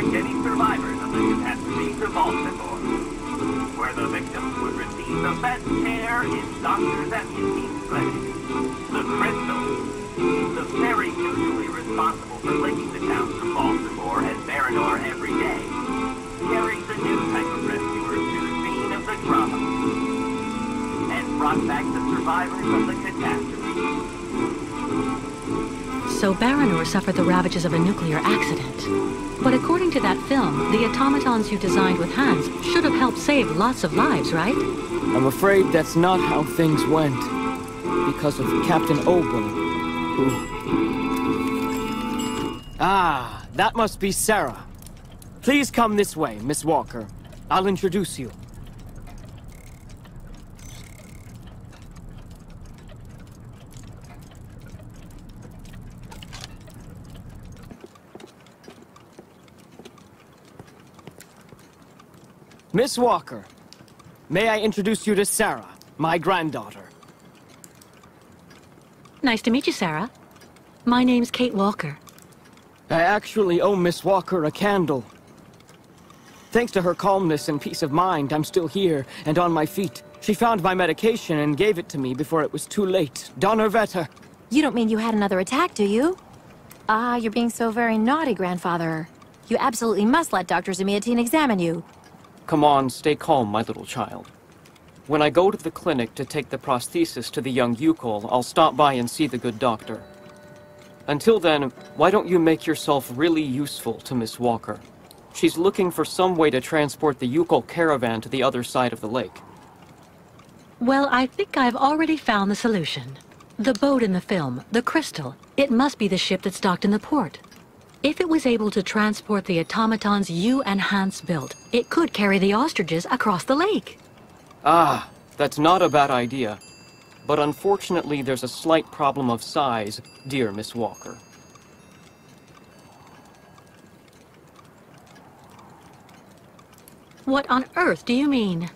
contact any survivors of the catastrophe to Valsembor, where the victims would receive the best care in Dr. Zamiatin's clinic. The Crystal, the fairy usually responsible for linking the towns of Valsembor and Baranour every day, carries a new type of rescuer to the scene of the drama, and brought back the survivors of the catastrophe. So Baranour suffered the ravages of a nuclear accident. But according to that film, the automatons you designed with Hans should have helped save lots of lives, right? I'm afraid that's not how things went. Because of Captain Oberon, who... Ah, that must be Sarah. Please come this way, Miss Walker. I'll introduce you. Miss Walker, may I introduce you to Sarah, my granddaughter. Nice to meet you, Sarah. My name's Kate Walker. I actually owe Miss Walker a candle. Thanks to her calmness and peace of mind, I'm still here and on my feet. She found my medication and gave it to me before it was too late. Donnerwetter! You don't mean you had another attack, do you? Ah, you're being so very naughty, grandfather. You absolutely must let Dr. Zamiatin examine you. Come on, stay calm, my little child. When I go to the clinic to take the prosthesis to the young Youkol, I'll stop by and see the good doctor. Until then, why don't you make yourself really useful to Miss Walker? She's looking for some way to transport the Youkol caravan to the other side of the lake. Well, I think I've already found the solution. The boat in the film, the Crystal, it must be the ship that's docked in the port. If it was able to transport the automatons you and Hans built, it could carry the ostriches across the lake. Ah, that's not a bad idea. But unfortunately, there's a slight problem of size, dear Miss Walker. What on earth do you mean?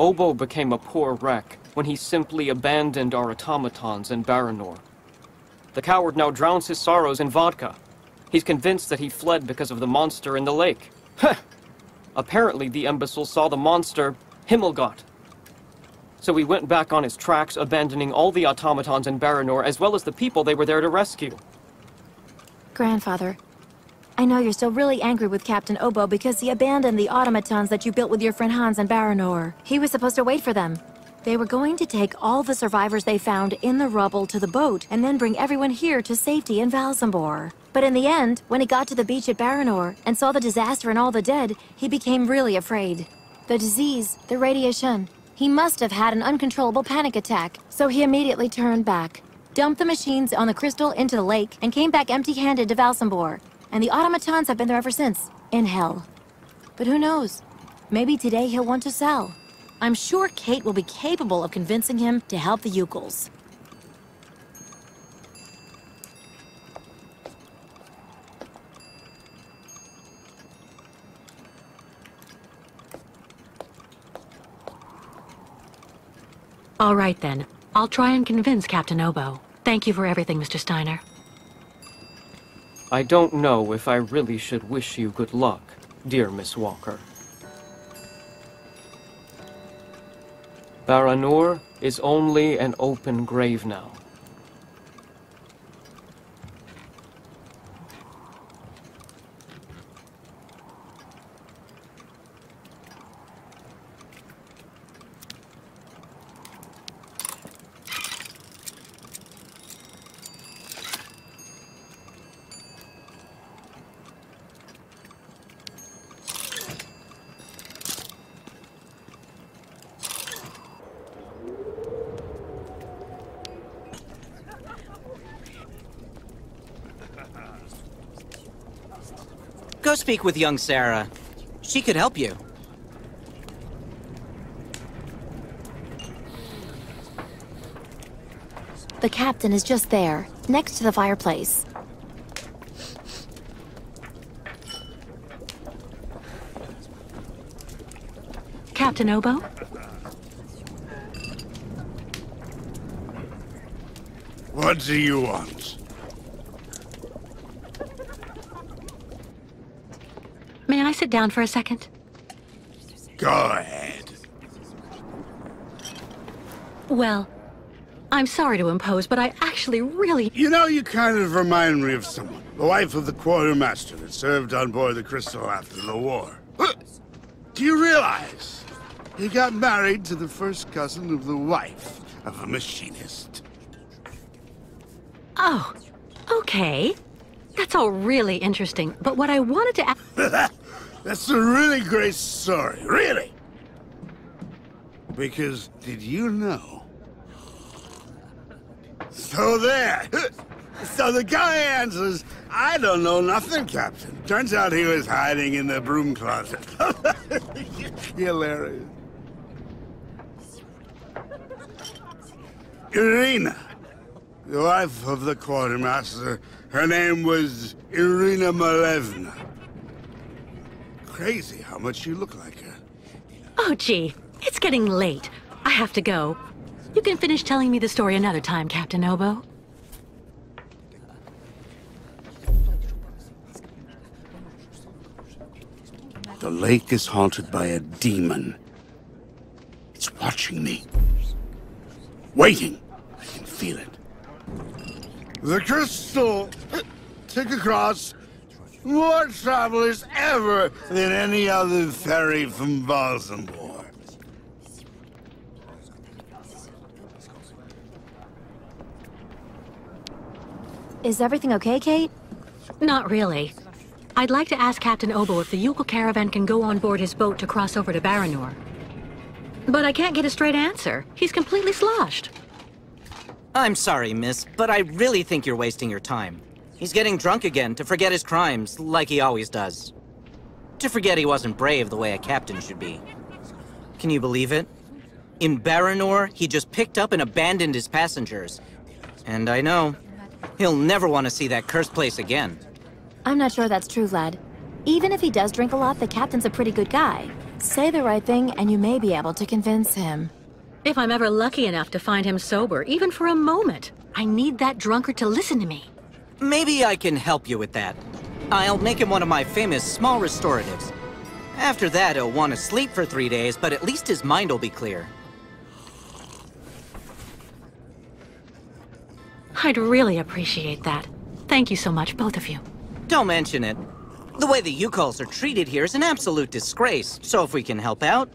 Obo became a poor wreck when he simply abandoned our automatons in Baranour. The coward now drowns his sorrows in vodka. He's convinced that he fled because of the monster in the lake. Huh! Apparently, the imbecile saw the monster, Himmelgott. So he went back on his tracks, abandoning all the automatons in Baranour, as well as the people they were there to rescue. Grandfather, I know you're still really angry with Captain Obo because he abandoned the automatons that you built with your friend Hans in Baranour. He was supposed to wait for them. They were going to take all the survivors they found in the rubble to the boat, and then bring everyone here to safety in Valsembor. But in the end, when he got to the beach at Baranour, and saw the disaster and all the dead, he became really afraid. The disease, the radiation. He must have had an uncontrollable panic attack, so he immediately turned back, dumped the machines on the Crystal into the lake, and came back empty-handed to Valsembor. And the automatons have been there ever since, in hell. But who knows? Maybe today he'll want to sell. I'm sure Kate will be capable of convincing him to help the Youkols. All right then, I'll try and convince Captain Obo. Thank you for everything, Mr. Steiner. I don't know if I really should wish you good luck, dear Miss Walker. Baranour is only an open grave now. Go speak with young Sarah. She could help you. The captain is just there, next to the fireplace. Captain Obo? What do you want? sit down for a second? Go ahead. Well, I'm sorry to impose, but I actually really... You know, you kind of remind me of someone. The wife of the quartermaster that served on board the Crystal after the war. Do you realize he got married to the first cousin of the wife of a machinist? Oh, okay. That's all really interesting, but what I wanted to ask... That's a really great story, really! Because, did you know... So there! So the guy answers, I don't know nothing, Captain. Turns out he was hiding in the broom closet. Hilarious. Irina, the wife of the quartermaster, her name was Irina Malevna. Crazy how much you look like her. Oh, gee, it's getting late. I have to go. You can finish telling me the story another time, Captain Obo. The lake is haunted by a demon. It's watching me. Waiting. I can feel it. The Crystal! Take across more travelers ever than any other ferry from Valsembor. Is everything okay, Kate? Not really. I'd like to ask Captain Obo if the Youkol caravan can go on board his boat to cross over to Baranour. But I can't get a straight answer. He's completely sloshed. I'm sorry, miss, but I really think you're wasting your time. He's getting drunk again to forget his crimes, like he always does. To forget he wasn't brave the way a captain should be. Can you believe it? In Baranour, he just picked up and abandoned his passengers. And I know, he'll never want to see that cursed place again. I'm not sure that's true, lad. Even if he does drink a lot, the captain's a pretty good guy. Say the right thing, and you may be able to convince him. If I'm ever lucky enough to find him sober, even for a moment, I need that drunkard to listen to me. Maybe I can help you with that. I'll make him one of my famous small restoratives. After that, he'll want to sleep for 3 days, but at least his mind will be clear. I'd really appreciate that. Thank you so much, both of you. Don't mention it. The way the Youkols are treated here is an absolute disgrace, so if we can help out...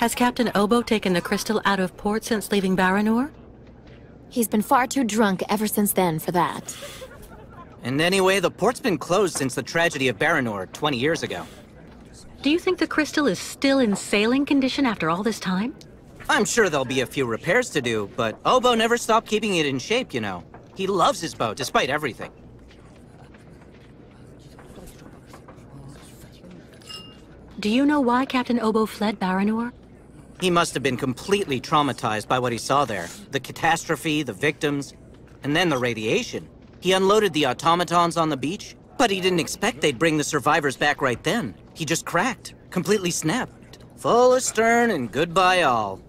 Has Captain Obo taken the Crystal out of port since leaving Baranour? He's been far too drunk ever since then for that. And anyway, the port's been closed since the tragedy of Baranour 20 years ago. Do you think the Crystal is still in sailing condition after all this time? I'm sure there'll be a few repairs to do, but Obo never stopped keeping it in shape, you know. He loves his boat, despite everything. Do you know why Captain Obo fled Baranour? He must have been completely traumatized by what he saw there. The catastrophe, the victims, and then the radiation. He unloaded the automatons on the beach, but he didn't expect they'd bring the survivors back right then. He just cracked, completely snapped. Full astern and goodbye all.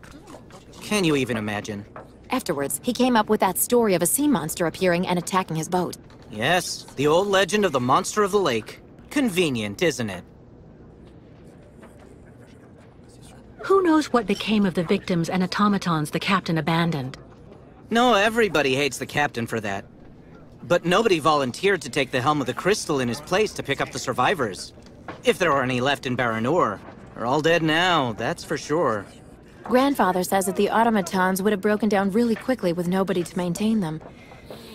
Can you even imagine? Afterwards, he came up with that story of a sea monster appearing and attacking his boat. Yes, the old legend of the monster of the lake. Convenient, isn't it? Who knows what became of the victims and automatons the captain abandoned? No, everybody hates the captain for that. But nobody volunteered to take the helm of the Crystal in his place to pick up the survivors. If there are any left in Baranour. They're all dead now, that's for sure. Grandfather says that the automatons would have broken down really quickly with nobody to maintain them.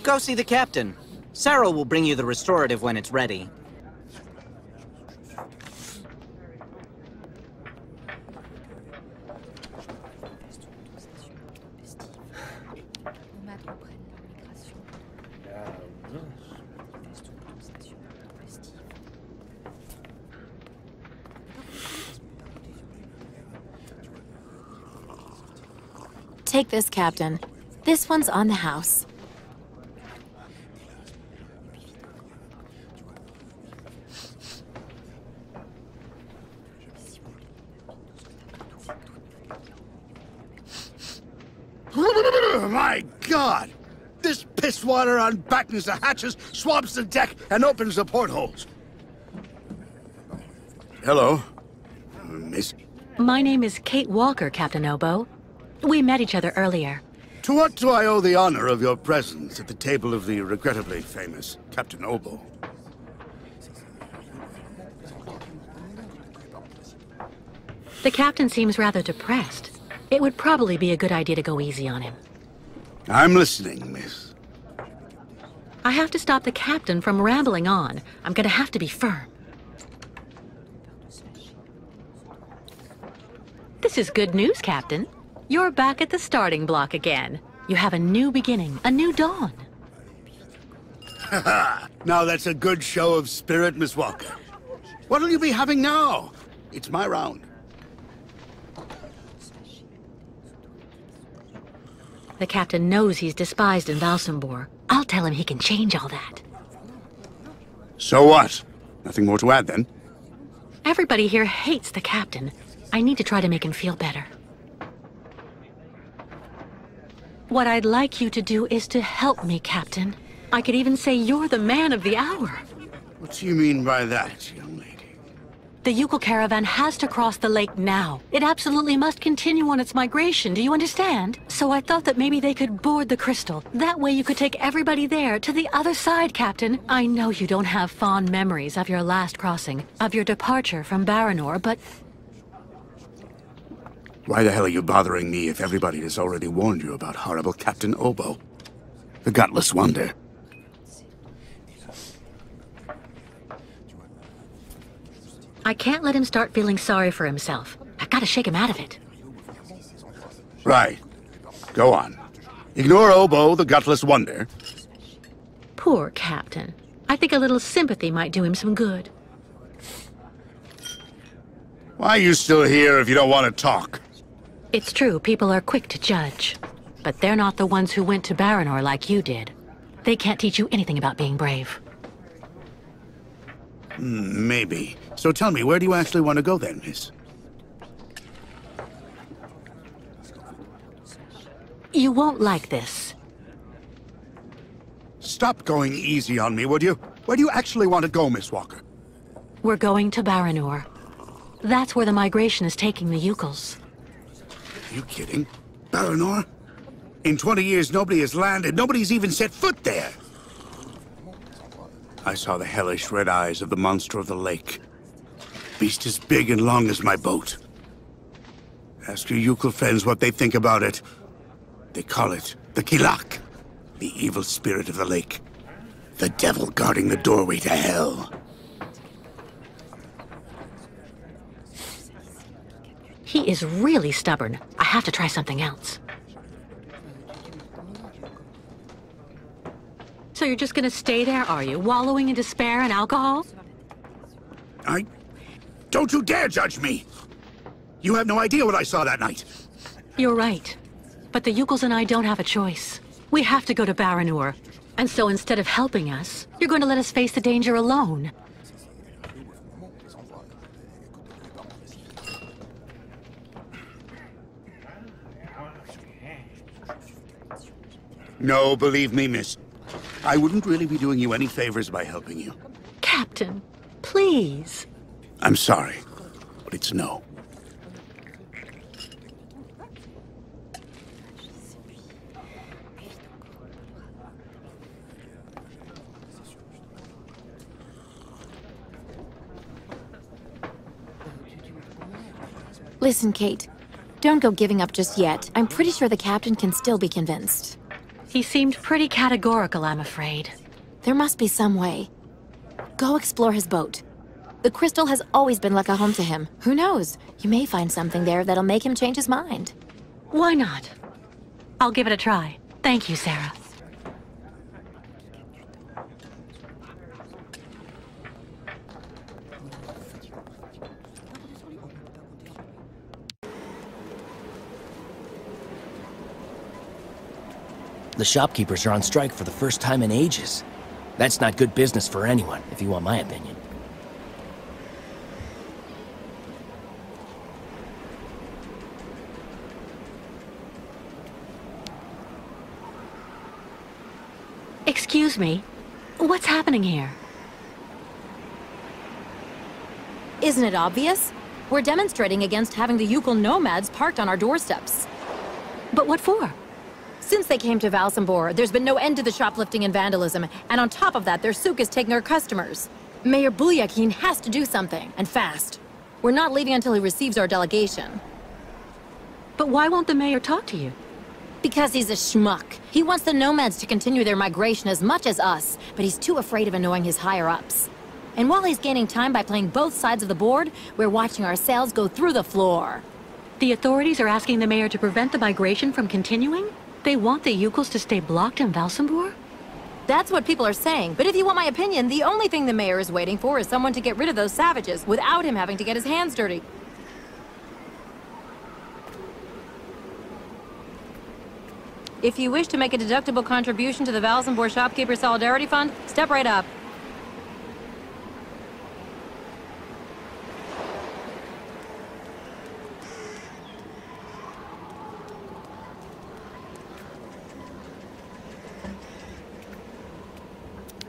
Go see the captain. Sarah will bring you the restorative when it's ready. Take this, Captain. This one's on the house. My God! This piss water unbattens the hatches, swabs the deck, and opens the portholes. Hello, miss. My name is Kate Walker, Captain Obo. We met each other earlier. To what do I owe the honor of your presence at the table of the regrettably famous Captain Obo? The captain seems rather depressed. It would probably be a good idea to go easy on him. I'm listening, miss. I have to stop the captain from rambling on. I'm gonna have to be firm. This is good news, Captain. You're back at the starting block again. You have a new beginning, a new dawn. Now that's a good show of spirit, Miss Walker. What'll you be having now? It's my round. The captain knows he's despised in Valsembor. I'll tell him he can change all that. So what? Nothing more to add, then? Everybody here hates the captain. I need to try to make him feel better. What I'd like you to do is to help me, Captain. I could even say you're the man of the hour. What do you mean by that, young lady? The Youkol caravan has to cross the lake now. It absolutely must continue on its migration, do you understand? So I thought that maybe they could board the Crystal. That way you could take everybody there to the other side, Captain. I know you don't have fond memories of your last crossing, of your departure from Baranour, but... Why the hell are you bothering me if everybody has already warned you about horrible Captain Obo? The gutless wonder. I can't let him start feeling sorry for himself. I've got to shake him out of it. Right. Go on. Ignore Obo, the gutless wonder. Poor Captain. I think a little sympathy might do him some good. Why are you still here if you don't want to talk? It's true, people are quick to judge. But they're not the ones who went to Baranour like you did. They can't teach you anything about being brave. Maybe. So tell me, where do you actually want to go then, miss? You won't like this. Stop going easy on me, would you? Where do you actually want to go, Miss Walker? We're going to Baranour. That's where the migration is taking the Youkols. Are you kidding? Baranour? In 20 years, nobody has landed. Nobody's even set foot there. I saw the hellish red eyes of the monster of the lake. Beast as big and long as my boat. Ask your Youkol friends what they think about it. They call it the Kilak, the evil spirit of the lake. The devil guarding the doorway to hell. He is really stubborn. I have to try something else. So you're just gonna stay there, are you? Wallowing in despair and alcohol? Don't you dare judge me! You have no idea what I saw that night. You're right. But the Youkols and I don't have a choice. We have to go to Baranour. And so instead of helping us, you're going to let us face the danger alone. No, believe me, miss. I wouldn't really be doing you any favors by helping you. Captain, please. I'm sorry, but it's no. Listen, Kate. Don't go giving up just yet. I'm pretty sure the captain can still be convinced. He seemed pretty categorical, I'm afraid. There must be some way. Go explore his boat. The Crystal has always been like a home to him. Who knows? You may find something there that'll make him change his mind. Why not? I'll give it a try. Thank you, Sarah. The shopkeepers are on strike for the first time in ages. That's not good business for anyone, if you want my opinion. Excuse me. What's happening here? Isn't it obvious? We're demonstrating against having the Youkol nomads parked on our doorsteps. But what for? Since they came to Valsembor, there's been no end to the shoplifting and vandalism, and on top of that, their souk is taking our customers. Mayor Bulyakin has to do something, and fast. We're not leaving until he receives our delegation. But why won't the mayor talk to you? Because he's a schmuck. He wants the nomads to continue their migration as much as us, but he's too afraid of annoying his higher-ups. And while he's gaining time by playing both sides of the board, we're watching our sales go through the floor. The authorities are asking the mayor to prevent the migration from continuing? They want the Youkols to stay blocked in Valsembor? That's what people are saying, but if you want my opinion, the only thing the mayor is waiting for is someone to get rid of those savages without him having to get his hands dirty. If you wish to make a deductible contribution to the Valsembor Shopkeeper Solidarity Fund, step right up.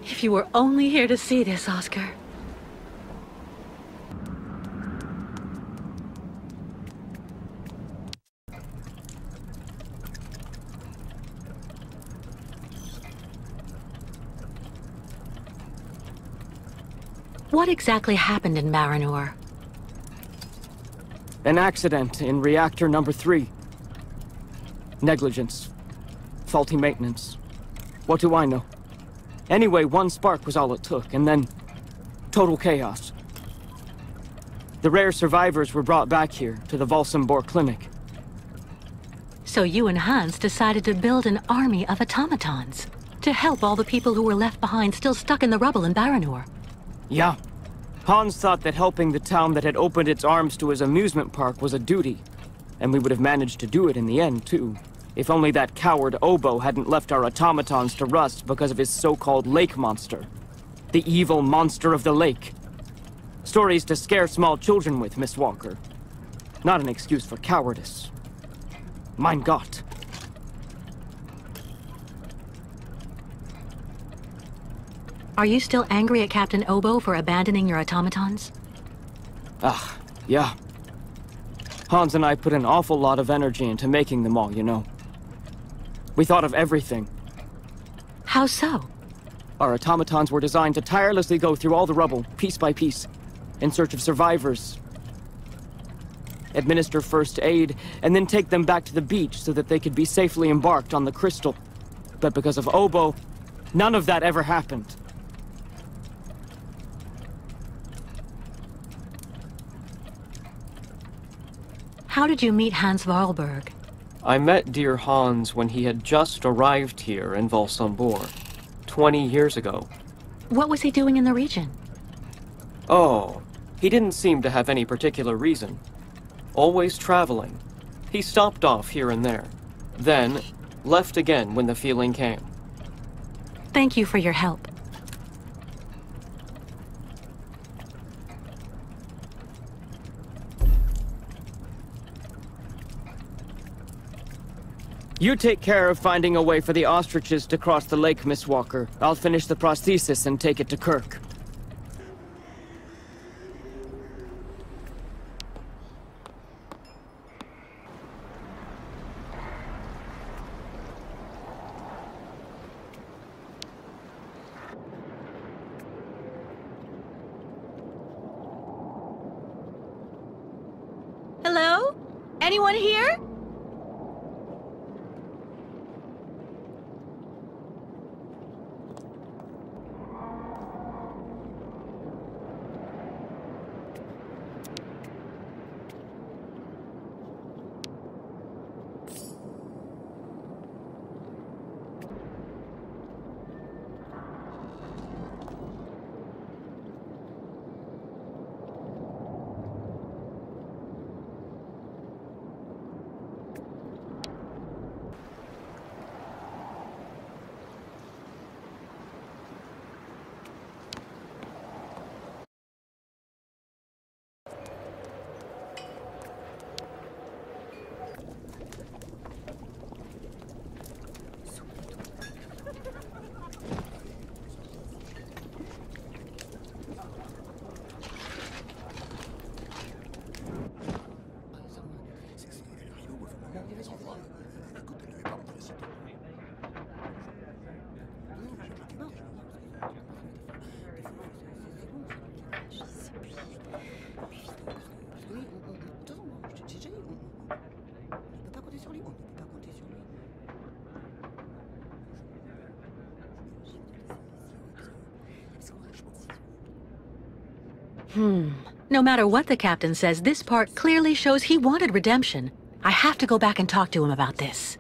If you were only here to see this, Oscar. What exactly happened in Baranour? An accident in reactor number 3. Negligence. Faulty maintenance. What do I know? Anyway, one spark was all it took, and then total chaos. The rare survivors were brought back here, to the Valsembor clinic. So you and Hans decided to build an army of automatons to help all the people who were left behind still stuck in the rubble in Baranour. Yeah. Hans thought that helping the town that had opened its arms to his amusement park was a duty, and we would have managed to do it in the end, too. If only that coward Obo hadn't left our automatons to rust because of his so-called lake monster. The evil monster of the lake. Stories to scare small children with, Miss Walker. Not an excuse for cowardice. Mein Gott. Are you still angry at Captain Obo for abandoning your automatons? Ah, yeah. Hans and I put an awful lot of energy into making them all, you know. We thought of everything. How so? Our automatons were designed to tirelessly go through all the rubble, piece by piece, in search of survivors. Administer first aid, and then take them back to the beach so that they could be safely embarked on the Crystal. But because of Obo, none of that ever happened. How did you meet Hans Wahlberg? I met dear Hans when he had just arrived here in Valsembor, 20 years ago. What was he doing in the region? Oh, he didn't seem to have any particular reason. Always traveling. He stopped off here and there, then left again when the feeling came. Thank you for your help. You take care of finding a way for the ostriches to cross the lake, Miss Walker. I'll finish the prosthesis and take it to Kirk. Hello? Anyone here? No matter what the captain says, this part clearly shows he wanted redemption. I have to go back and talk to him about this.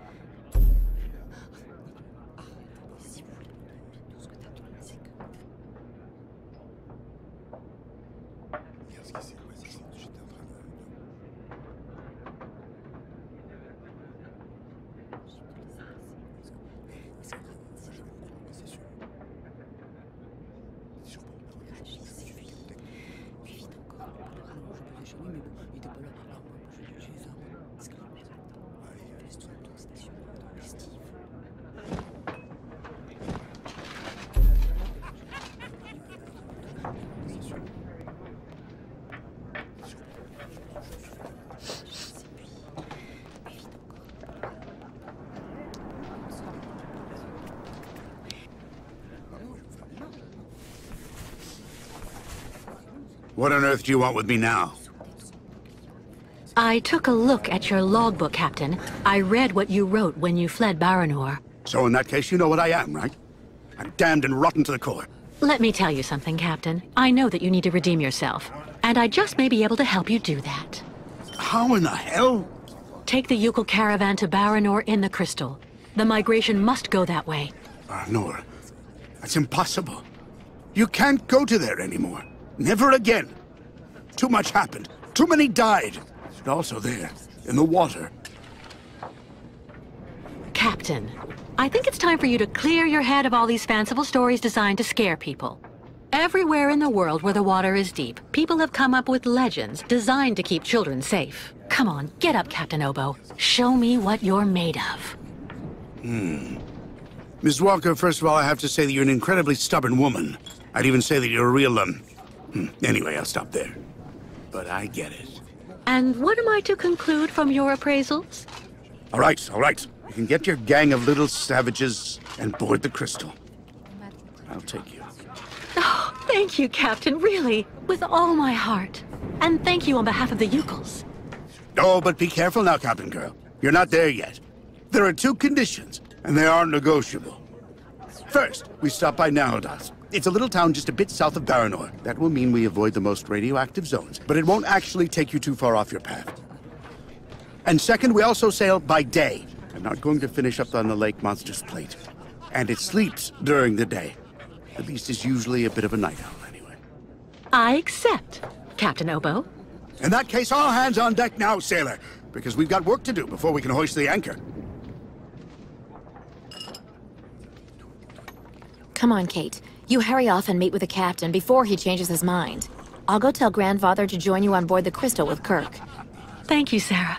What on earth do you want with me now? I took a look at your logbook, Captain. I read what you wrote when you fled Baranour. So in that case, you know what I am, right? I'm damned and rotten to the core. Let me tell you something, Captain. I know that you need to redeem yourself, and I just may be able to help you do that. How in the hell? Take the Youkol caravan to Baranour in the Crystal. The migration must go that way. Baranour? That's impossible. You can't go to there anymore. Never again. Too much happened. Too many died. And also there, in the water. Captain, I think it's time for you to clear your head of all these fanciful stories designed to scare people. Everywhere in the world where the water is deep, people have come up with legends designed to keep children safe. Come on, get up, Captain Obo. Show me what you're made of. Ms. Walker, first of all, I have to say that you're an incredibly stubborn woman. I'd even say that you're a real, Anyway, I'll stop there. But I get it. And what am I to conclude from your appraisals? All right. You can get your gang of little savages and board the Crystal. I'll take you. Oh, thank you, Captain, really. With all my heart. And thank you on behalf of the Youkols. Oh, but be careful now, Captain Girl. You're not there yet. There are two conditions, and they are negotiable. First, we stop by Narodas. It's a little town just a bit south of Baranour. That will mean we avoid the most radioactive zones, but it won't actually take you too far off your path. And second, we also sail by day. I'm not going to finish up on the lake monster's plate. And it sleeps during the day. The beast is usually a bit of a night owl, anyway. I accept, Captain Obo. In that case, all hands on deck now, sailor, because we've got work to do before we can hoist the anchor. Come on, Kate. You hurry off and meet with the captain before he changes his mind. I'll go tell Grandfather to join you on board the Crystal with Kirk. Thank you, Sarah.